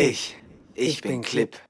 Ich bin KLIPP.